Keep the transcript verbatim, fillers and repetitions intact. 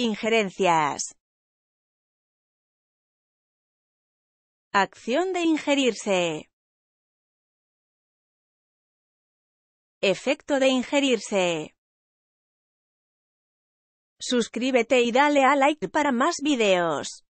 Injerencias. Acción de ingerirse. Efecto de ingerirse. Suscríbete y dale a like para más videos.